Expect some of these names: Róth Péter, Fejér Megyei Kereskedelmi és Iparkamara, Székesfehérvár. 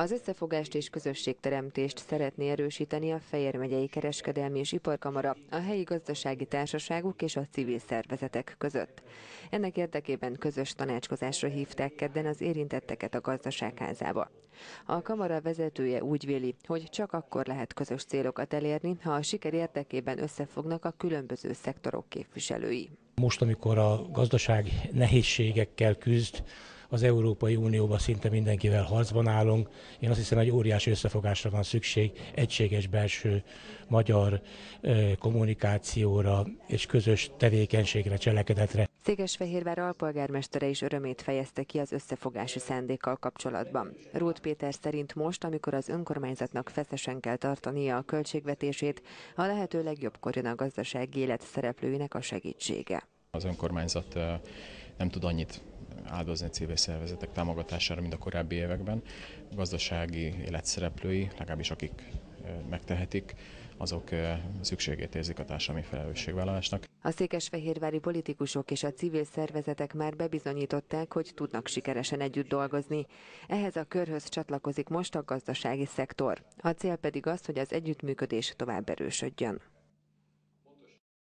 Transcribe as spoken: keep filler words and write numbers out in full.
Az összefogást és közösségteremtést szeretné erősíteni a Fejér Megyei Kereskedelmi és Iparkamara, a helyi gazdasági társaságok és a civil szervezetek között. Ennek érdekében közös tanácskozásra hívták kedden az érintetteket a gazdaságházába. A kamara vezetője úgy véli, hogy csak akkor lehet közös célokat elérni, ha a siker érdekében összefognak a különböző szektorok képviselői. Most, amikor a gazdaság nehézségekkel küzd, az Európai Unióban szinte mindenkivel harcban állunk. Én azt hiszem, hogy óriási összefogásra van szükség, egységes belső magyar kommunikációra és közös tevékenységre, cselekedetre. Székesfehérvár alpolgármestere is örömét fejezte ki az összefogási szándékkal kapcsolatban. Róth Péter szerint most, amikor az önkormányzatnak feszesen kell tartania a költségvetését, a lehető legjobbkor jön a gazdasági élet szereplőinek a segítsége. Az önkormányzat nem tud annyit áldozni a civil szervezetek támogatására, mint a korábbi években. A gazdasági életszereplői, legalábbis akik megtehetik, azok szükségét érzik a társadalmi felelősségvállalásnak. A székesfehérvári politikusok és a civil szervezetek már bebizonyították, hogy tudnak sikeresen együtt dolgozni. Ehhez a körhöz csatlakozik most a gazdasági szektor. A cél pedig az, hogy az együttműködés tovább erősödjön.